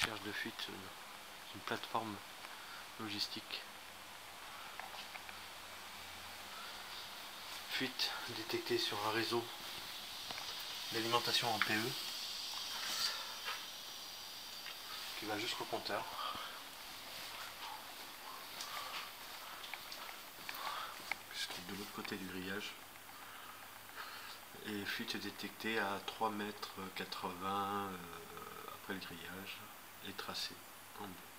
recherche de fuite, une plateforme logistique. Fuite détectée sur un réseau d'alimentation en PE qui va jusqu'au compteur. De l'autre côté du grillage, et fuite détectée à 3,80 m après le grillage et tracée en bleu.